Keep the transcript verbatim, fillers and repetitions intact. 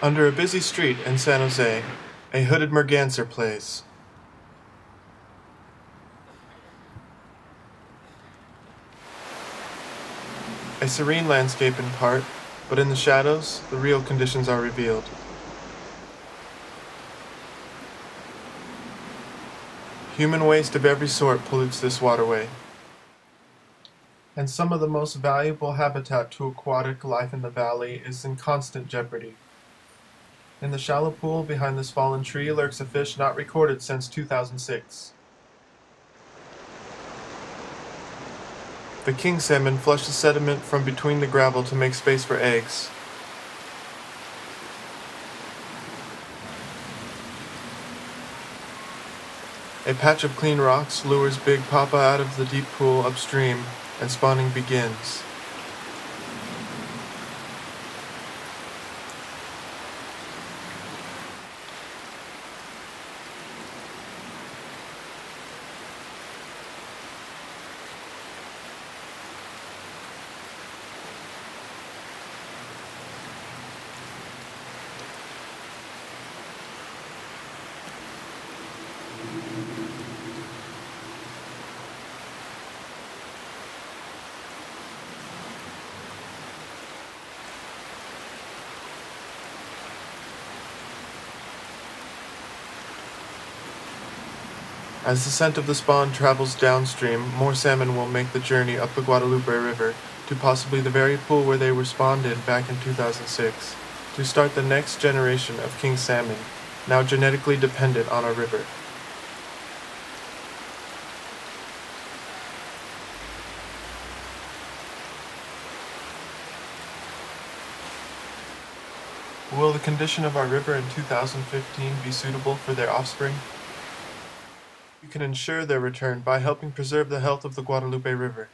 Under a busy street in San Jose, a hooded merganser plays. A serene landscape in part, but in the shadows, the real conditions are revealed. Human waste of every sort pollutes this waterway, and some of the most valuable habitat to aquatic life in the valley is in constant jeopardy. In the shallow pool behind this fallen tree lurks a fish not recorded since two thousand six. The king salmon flushes sediment from between the gravel to make space for eggs. A patch of clean rocks lures Big Papa out of the deep pool upstream, and spawning begins. As the scent of the spawn travels downstream, more salmon will make the journey up the Guadalupe River to possibly the very pool where they were spawned in back in two thousand six, to start the next generation of king salmon, now genetically dependent on our river. Will the condition of our river in two thousand fifteen be suitable for their offspring? You can ensure their return by helping preserve the health of the Guadalupe River.